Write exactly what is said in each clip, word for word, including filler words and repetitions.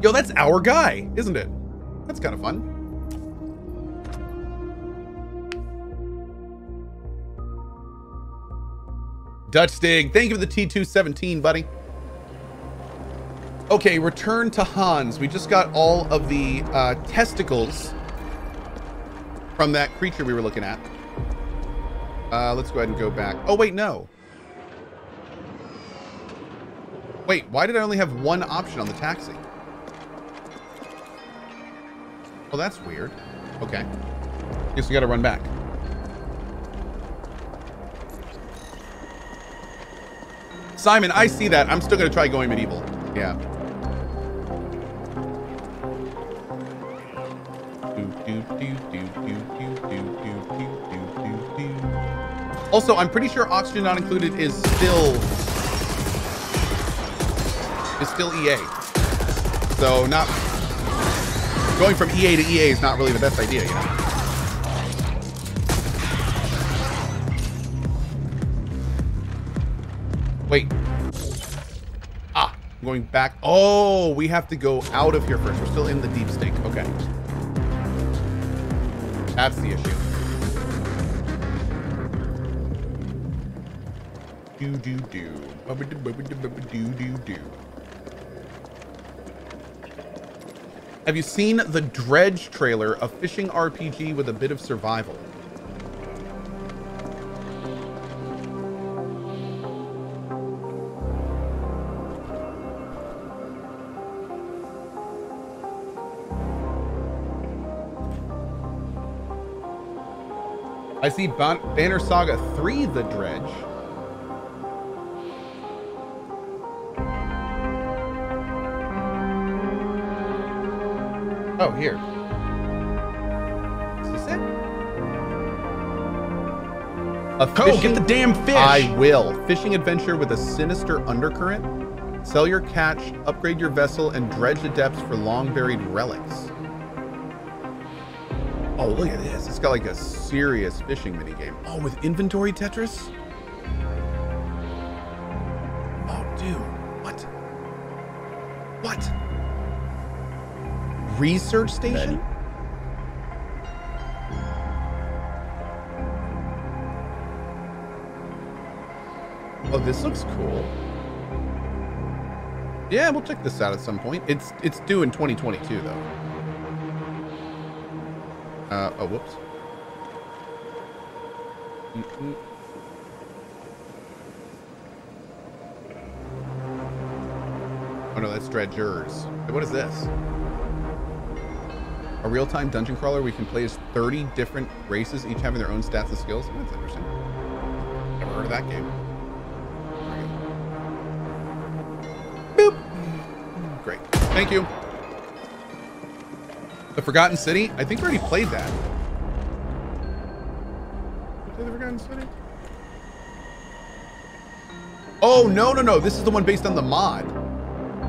Yo, that's our guy, isn't it? That's kind of fun. Dutch Stig, thank you for the T two seventeen, buddy. Okay, return to Hans. We just got all of the uh, testicles from that creature we were looking at. Uh, let's go ahead and go back. Oh, wait, no. Wait, why did I only have one option on the taxi? Well, that's weird. Okay. Guess we gotta run back. Simon, I see that. I'm still gonna try going medieval. Yeah. Also, I'm pretty sure Oxygen Not Included is still is still E A. So not going from E A to E A is not really the best idea, you know. Wait. Ah, I'm going back. Oh, we have to go out of here first. We're still in the deep stink. Okay. That's the issue. Do do do. Do do do. Have you seen the Dredge trailer, a fishing R P G with a bit of survival? I see Ban Banner Saga three, The Dredge. Oh, here. Is this it? A fishing, oh, get the damn fish! I will. Fishing adventure with a sinister undercurrent. Sell your catch, upgrade your vessel, and dredge the depths for long-buried relics. Oh, look at this. It's got like a serious fishing minigame. Oh, with inventory Tetris? Oh, dude. What? What? Research station? Oh, this looks cool. Yeah, we'll check this out at some point. It's it's due in twenty twenty-two, though. Uh, oh, whoops. Mm-mm. Oh no, that's Dredgers. What is this? A real-time dungeon crawler we can play as thirty different races, each having their own stats and skills. That's interesting. Never heard of that game. Boop! Great. Thank you. The Forgotten City? I think we already played that. Did The Forgotten City? Oh, no, no, no. This is the one based on the mod.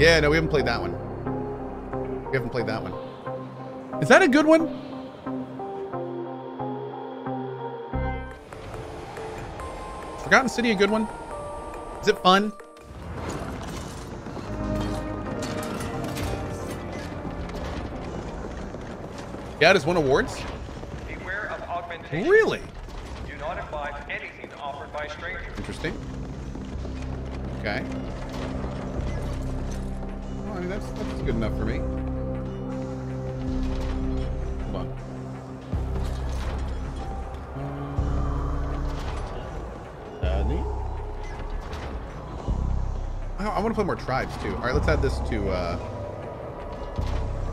Yeah, no, we haven't played that one. We haven't played that one. Is that a good one? Is Forgotten City a good one? Is it fun? Yeah, it has won awards. Beware of augmentation. Really? Do not advise anything offered by strangers. Interesting. Okay. Well, I mean, that's, that's good enough for me. Hold on. I, I want to play more tribes, too. All right, let's add this to uh,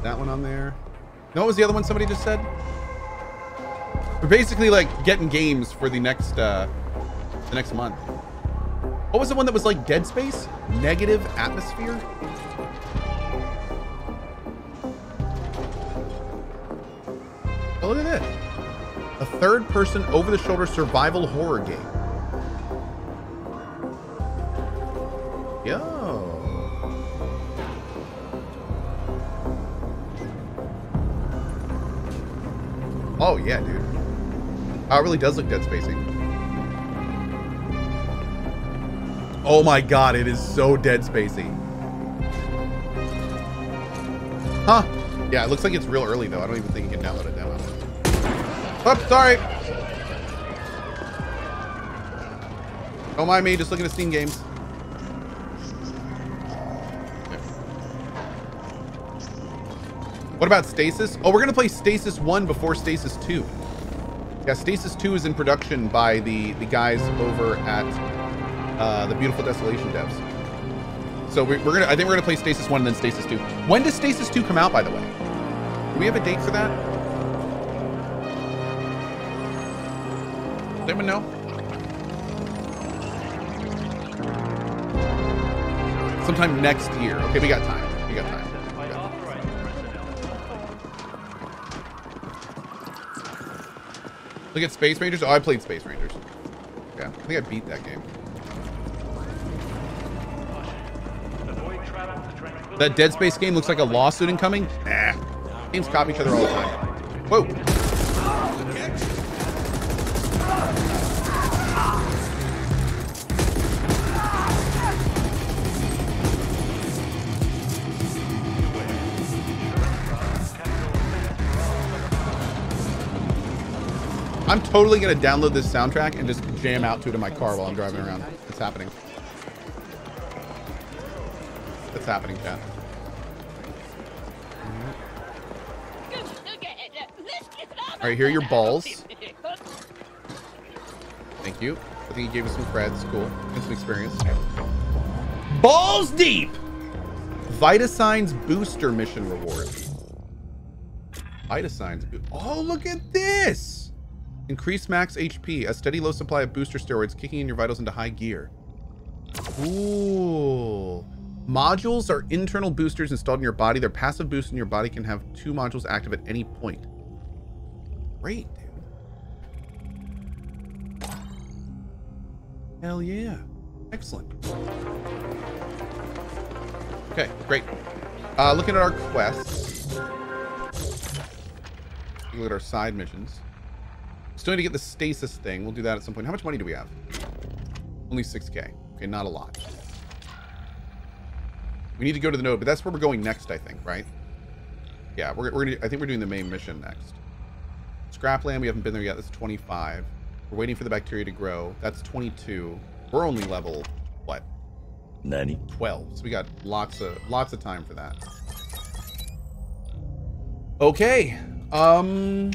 that one on there. No, what was the other one somebody just said? We're basically like getting games for the next uh, the next month. What was the one that was like Dead Space? Negative Atmosphere? Oh, look at this. A third-person over-the-shoulder survival horror game. Yeah. Oh, yeah, dude. Oh, it really does look Dead Spacey. Oh my god, it is so Dead Spacey. Huh? Yeah, it looks like it's real early though. I don't even think you can download it now. Oops, sorry. Don't mind me, just looking at Steam games. What about Stasis? Oh, we're gonna play Stasis one before Stasis two. Yeah, Stasis two is in production by the, the guys over at uh, the Beautiful Desolation devs. So we, we're gonna, I think we're gonna play Stasis one and then Stasis two. When does Stasis two come out, by the way? Do we have a date for that? Does anyone know? Sometime next year. Okay, we got time, we got time. Look at Space Rangers. Oh, I played Space Rangers. Yeah, I think I beat that game. That Dead Space game looks like a lawsuit incoming. Nah. Games copy each other all the time. Whoa. I'm totally gonna download this soundtrack and just jam out to it in my car while I'm driving around. It's happening. It's happening, chat. All right, here are your balls. Thank you. I think he gave us some creds. Cool. It's some experience. Balls deep. Vita Signs booster mission reward. Vita Signs bo- Oh, look at this. Increase max H P, a steady low supply of booster steroids, kicking in your vitals into high gear. Ooh. Modules are internal boosters installed in your body. They're passive boosts, and your body can have two modules active at any point. Great, dude. Hell yeah. Excellent. Okay, great. Uh, looking at our quests. Look at our side missions. Still need to get the stasis thing. We'll do that at some point. How much money do we have? Only six K. Okay, not a lot. We need to go to the node, but that's where we're going next, I think, right? Yeah, we're, we're gonna, I think we're doing the main mission next. Scrapland, we haven't been there yet. That's twenty-five. We're waiting for the bacteria to grow. That's twenty-two. We're only level, what? ninety. twelve. So we got lots of, lots of time for that. Okay. Um...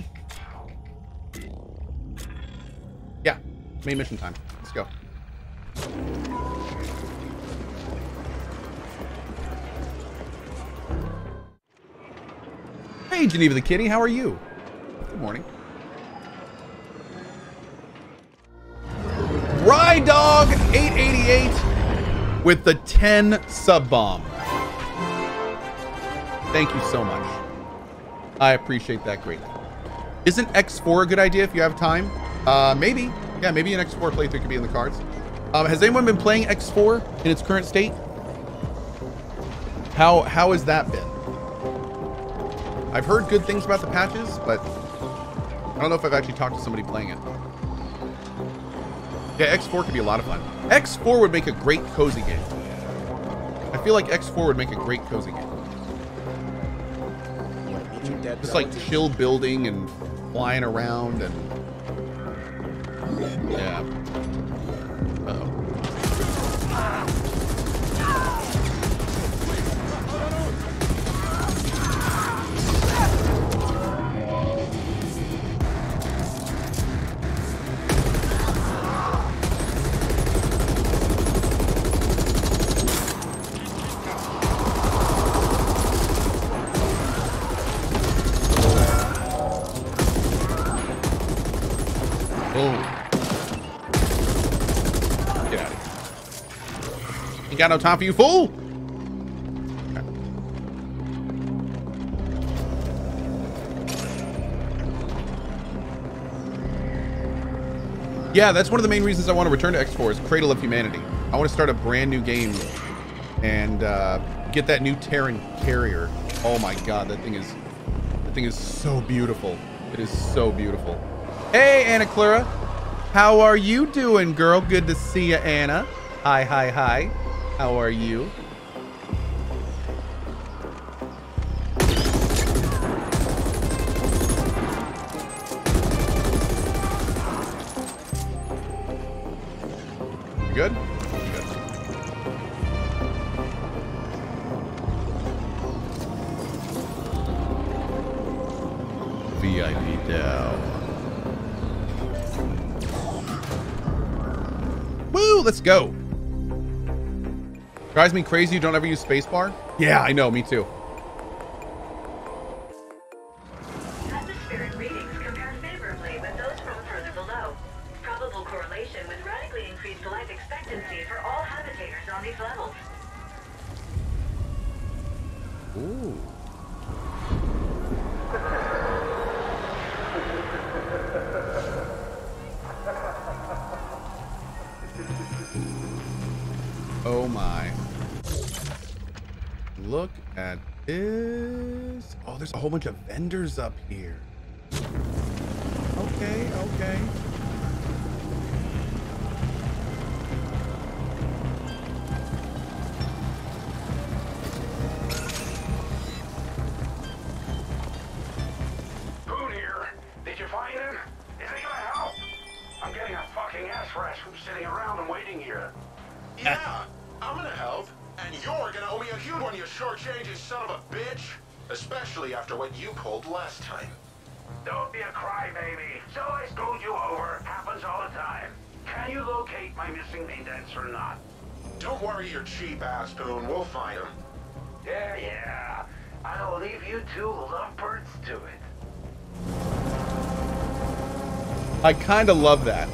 Main mission time. Let's go. Hey, Geneva the Kitty, how are you? Good morning. Rydog eight eighty-eight with the ten sub bomb. Thank you so much. I appreciate that greatly. Isn't X four a good idea if you have time? Uh, maybe. Yeah, maybe an X four playthrough could be in the cards. Um, has anyone been playing X four in its current state? How how has that been? I've heard good things about the patches, but I don't know if I've actually talked to somebody playing it. Yeah, X four could be a lot of fun. X four would make a great cozy game. I feel like X four would make a great cozy game. Just like chill building and flying around and... Yeah. Uh-oh. Oh. Got no time for you, fool. Okay. Yeah, that's one of the main reasons I want to return to X four is Cradle of Humanity. I want to start a brand new game and uh, get that new Terran carrier. Oh my God, that thing is that thing is so beautiful. It is so beautiful. Hey, Anna Clara, how are you doing, girl? Good to see you, Anna. Hi, hi, hi. How are you? V I P down. Woo! Let's go. Drives me crazy. You don't ever use spacebar. Yeah, I know. Me too. Bunch of vendors up here. Okay, okay. Food here. Did you find him? Is he gonna help? I'm getting a fucking ass rash from sitting around and waiting here. Yeah, I'm gonna help, and you're gonna owe me a huge one, you short changes, son of a bitch. Especially after what you pulled last time. Don't be a crybaby. So I scold you over. Happens all the time. Can you locate my missing indents or not? Don't worry your cheap ass, Boone. We'll find him. Yeah, yeah. I'll leave you two lovebirds to it. I kind of love that.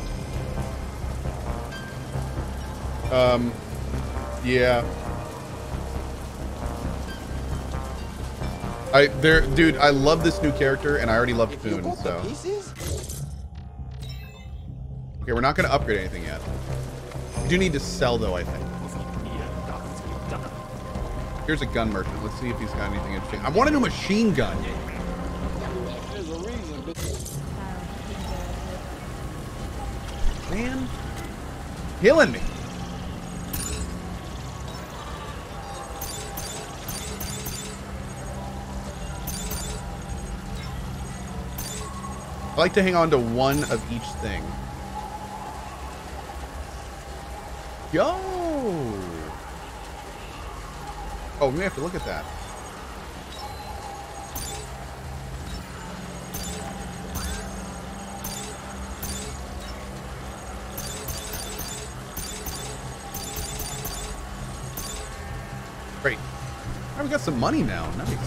Um, yeah. I there, dude. I love this new character, and I already love Boone. So. Okay, we're not gonna upgrade anything yet. We do need to sell, though. I think. Here's a gun merchant. Let's see if he's got anything interesting. I want a new machine gun. Man, killing me. I like to hang on to one of each thing. Yo! Oh, we may have to look at that. Great. Oh, we got some money now. Nice.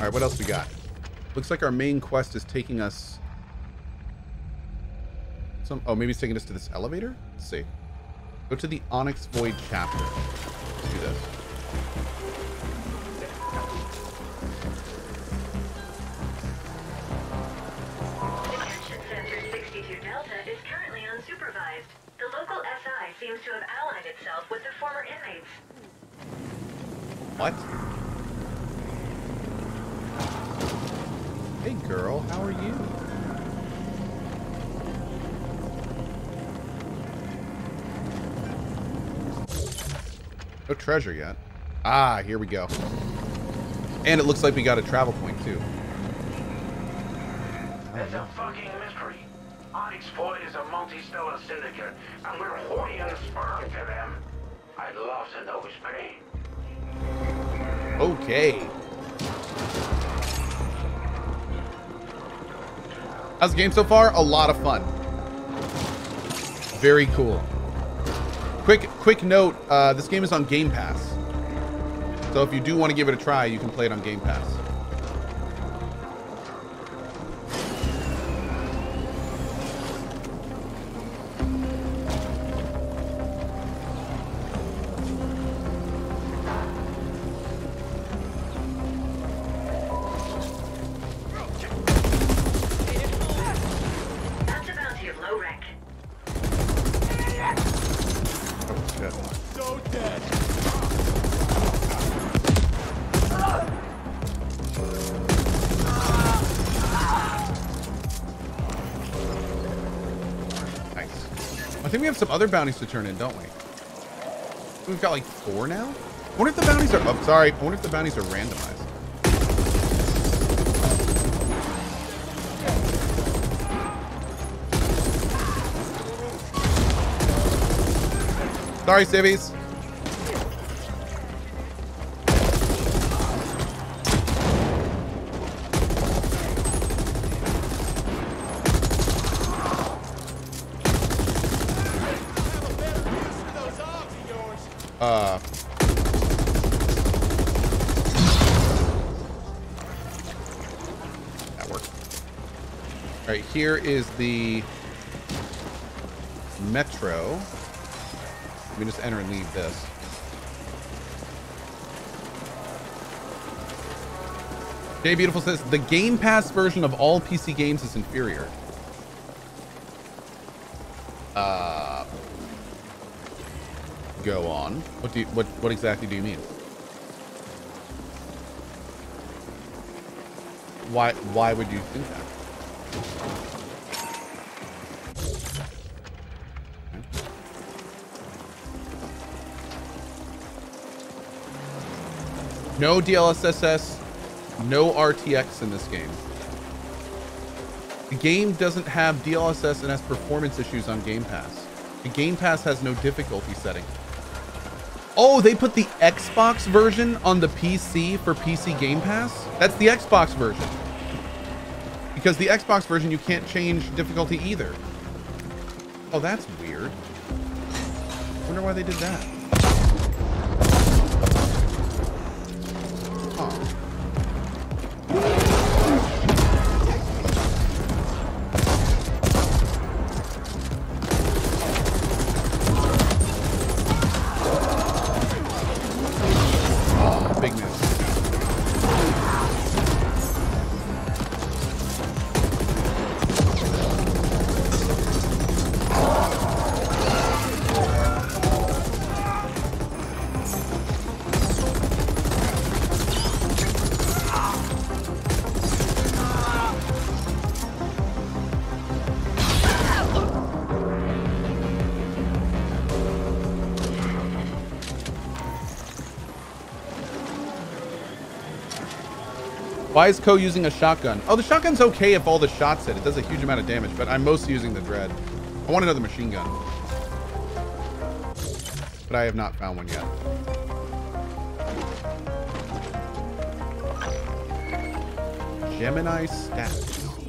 All right, what else we got? Looks like our main quest is taking us some, oh, maybe it's taking us to this elevator? Let's see. Go to the Onyx Void chapter. Let's do this. Detention Center sixty-two Delta is currently unsupervised. The local S I seems to have allied itself with the former inmates. What? Hey girl, how are you? No treasure yet. Ah, here we go. And it looks like we got a travel point too. That's a fucking mystery. Onyx Void is a multi-stellar syndicate, and we're hoarding a sperm to them. I'd love to know who's paying. Okay. How's the game so far? A lot of fun. Very cool. Quick quick note, uh, this game is on Game Pass. So if you do want to give it a try, you can play it on Game Pass. We have some other bounties to turn in, don't we? We've got like four now. I wonder if the bounties are. Oh, sorry. I wonder if the bounties are randomized. Sorry, civvies. Uh. That worked. All right, here is the metro. Let me just enter and leave this. Jay Beautiful says, the Game Pass version of all P C games is inferior. Uh, go on. What do you, what, what exactly do you mean? Why, why would you think that? No D L S S, no R T X in this game. The game doesn't have D L S S and has performance issues on Game Pass. The Game Pass has no difficulty setting. Oh, they put the Xbox version on the P C for P C Game Pass? That's the Xbox version. Because the Xbox version, you can't change difficulty either. Oh, that's weird. I wonder why they did that. Why is Ko using a shotgun? Oh, the shotgun's okay if all the shots hit. It does a huge amount of damage, but I'm mostly using the Dread. I want another machine gun. But I have not found one yet. Gemini Stats.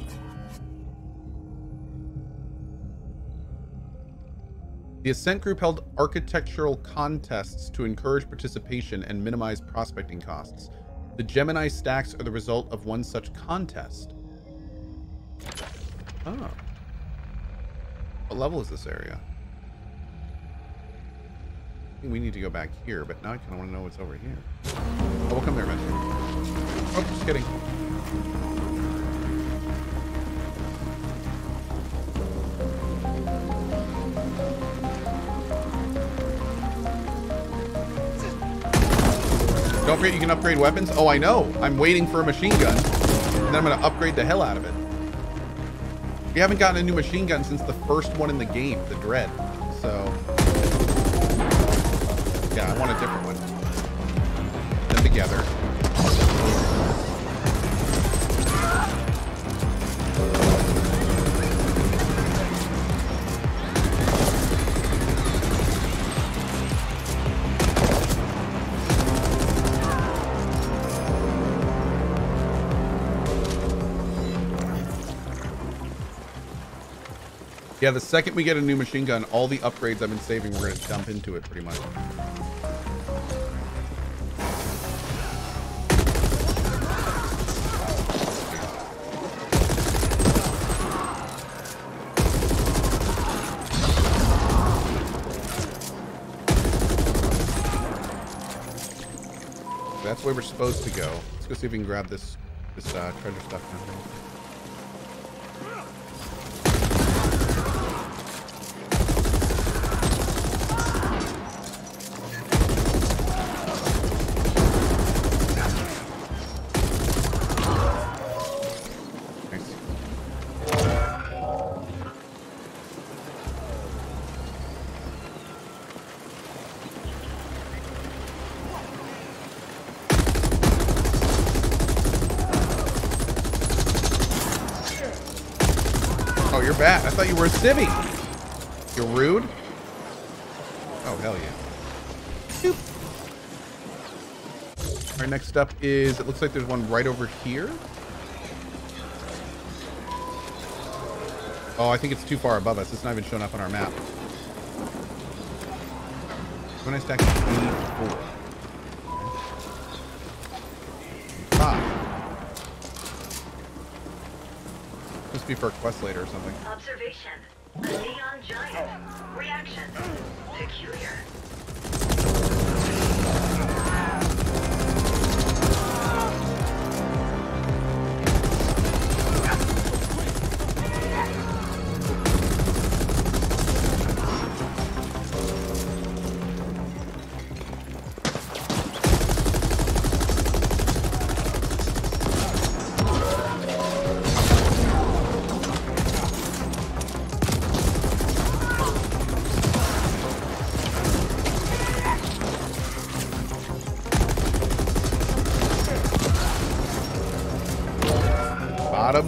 The Ascent Group held architectural contests to encourage participation and minimize prospecting costs. The Gemini stacks are the result of one such contest. Oh. What level is this area? I think we need to go back here, but now I kind of want to know what's over here. Oh, we'll come there eventually. Oh, just kidding. Don't forget you can upgrade weapons. Oh, I know. I'm waiting for a machine gun. And then I'm going to upgrade the hell out of it. We haven't gotten a new machine gun since the first one in the game, the Dread. So, yeah, I want a different one. Then together. Yeah, the second we get a new machine gun, all the upgrades I've been saving, we're going to dump into it pretty much. That's where we're supposed to go. Let's go see if we can grab this this uh, treasure stuff now. Bat. I thought you were a civvy. You're rude. Oh, hell yeah. Boop. Our next up is, it looks like there's one right over here. Oh, I think it's too far above us. It's not even showing up on our map. When I stack twenty-four. Five. Must be for a quest later or something. Observation. A neon giant. Reaction. Peculiar.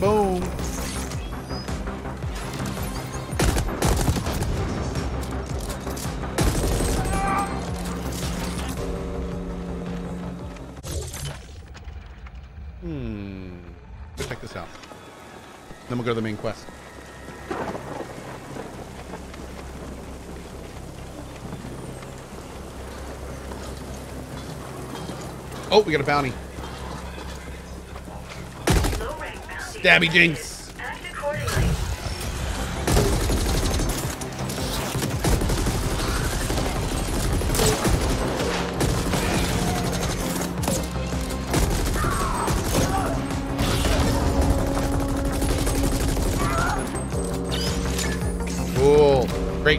Boom. Hmm. Let's check this out. Then we'll go to the main quest. Oh, we got a bounty. Stabby Jinx. Act accordingly. Cool. Great.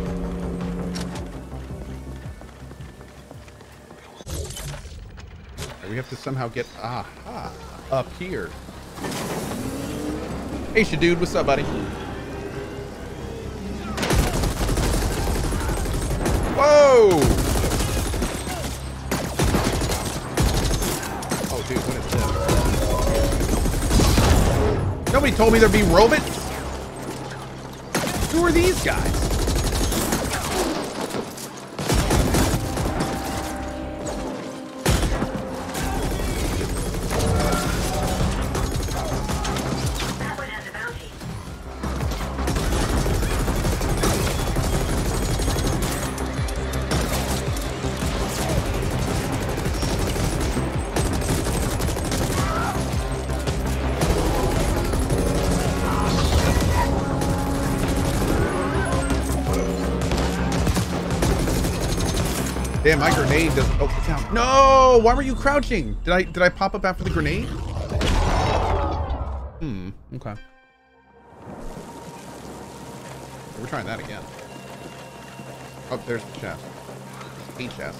We have to somehow get aha up here. Hey, Shadood, what's up, buddy? Whoa! Oh, dude, what is this? Nobody told me there'd be robots. Who are these guys? Damn, my grenade doesn't. Oh, it's down. No! Why were you crouching? Did I did I pop up after the grenade? Hmm. Okay. We're trying that again. Oh, there's the chest. A chest.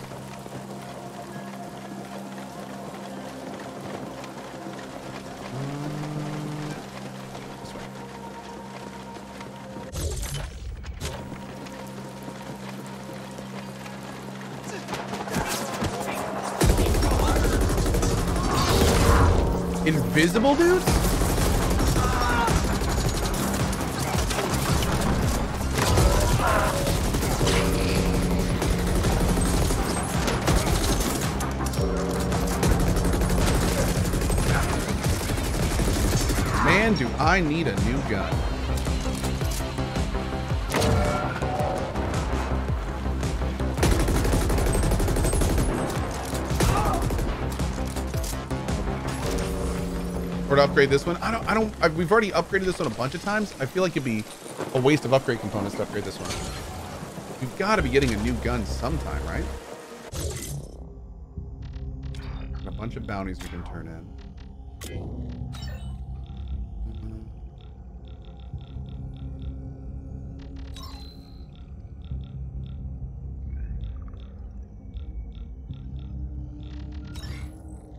Invisible dudes? Man, do I need a new gun. To upgrade this one. I don't I don't I've, we've already upgraded this one a bunch of times. I feel like it'd be a waste of upgrade components to upgrade this one. You've got to be getting a new gun sometime, right? Got a bunch of bounties we can turn in.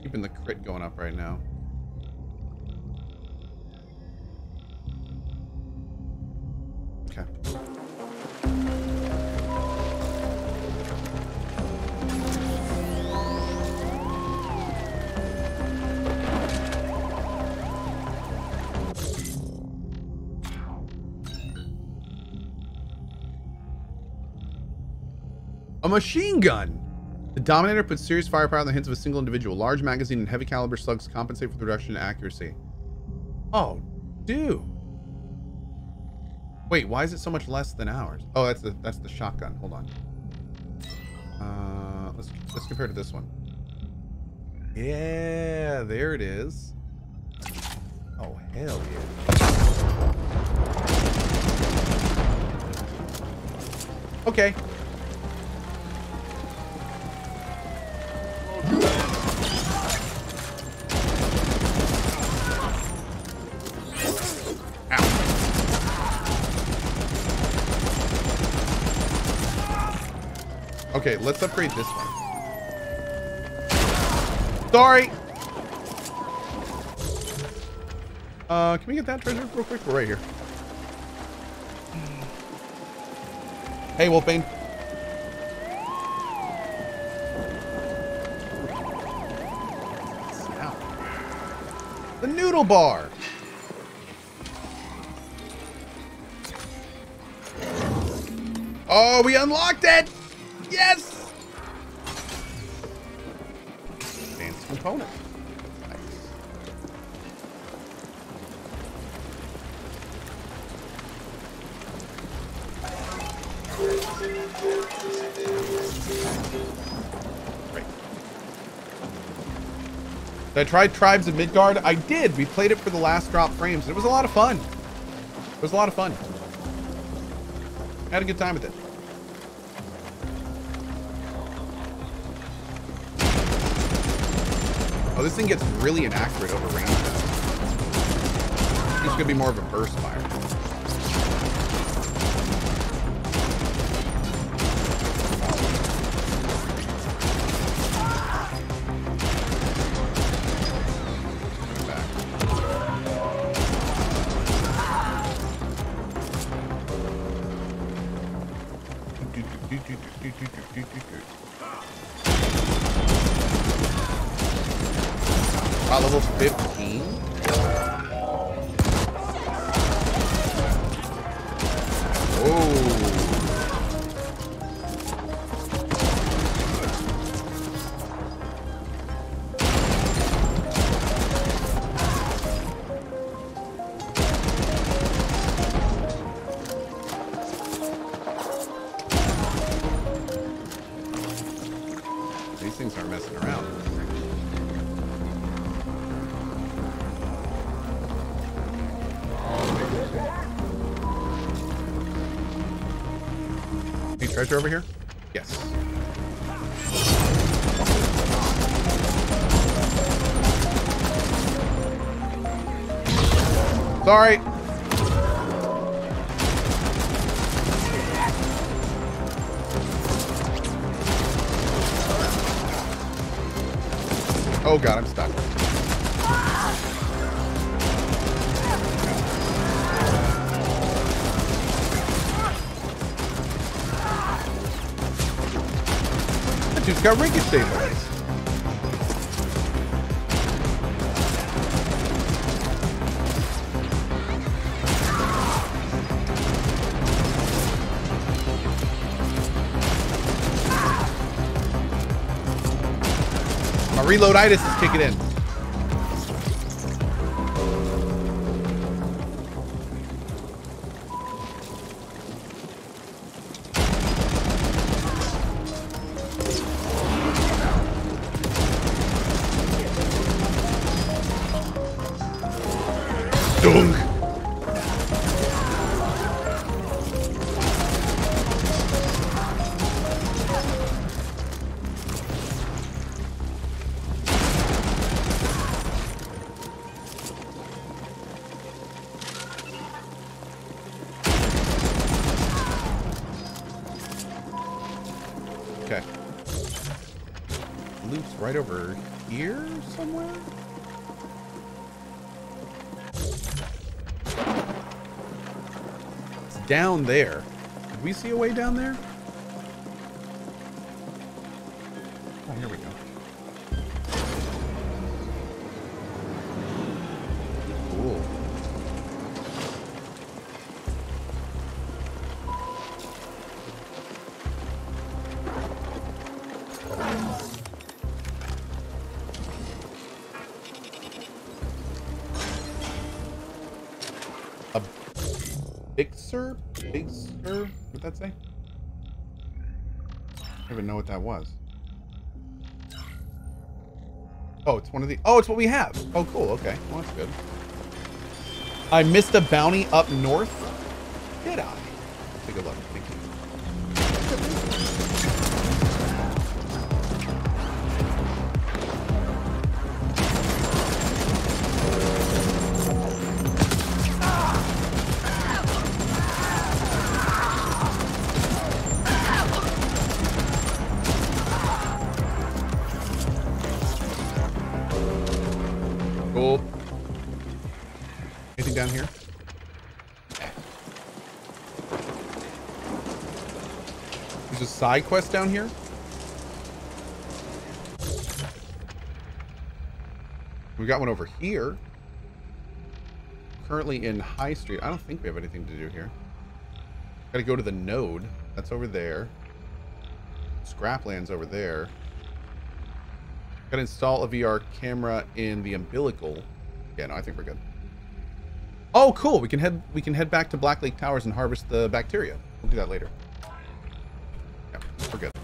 Keeping the crit going up right now. A machine gun! The Dominator puts serious firepower in the hands of a single individual. Large magazine and heavy caliber slugs compensate for the reduction in accuracy. Oh, dude. Wait, why is it so much less than ours? Oh, that's the that's the shotgun. Hold on. Uh, let's let's compare to this one. Yeah, there it is. Oh, hell yeah. Okay. Okay, let's upgrade this one. Sorry! Uh, can we get that treasure real quick? We're right here. Hey, Wolfbane. The noodle bar! Oh, we unlocked it! Yes! Advanced component. Nice. Great. Did I try Tribes of Midgard? I did. We played it for the last drop frames. It was a lot of fun. It was a lot of fun. I had a good time with it. Oh, this thing gets really inaccurate over range. It's gonna be more of a burst fire. level fifteen. Treasure over here? Yes. Sorry. Oh god, I'm stuck. It's got ricochet bullets. My reloaditis is kicking in. Right over here somewhere? It's down there. Did we see a way down there? Oh, here we go. Cool. Baser? Baser? What'd that say? I don't even know what that was. Oh, it's one of the... Oh, it's what we have. Oh, cool. Okay. Well, that's good. I missed a bounty up north. Did I? Take a look. Thank you. Side quest down here? We got one over here. Currently in High Street. I don't think we have anything to do here. Gotta go to the node. That's over there. Scrapland's over there. Gotta install a V R camera in the umbilical. Yeah, no, I think we're good. Oh, cool. We can head we can head back to Black Lake Towers and harvest the bacteria. We'll do that later. We're good.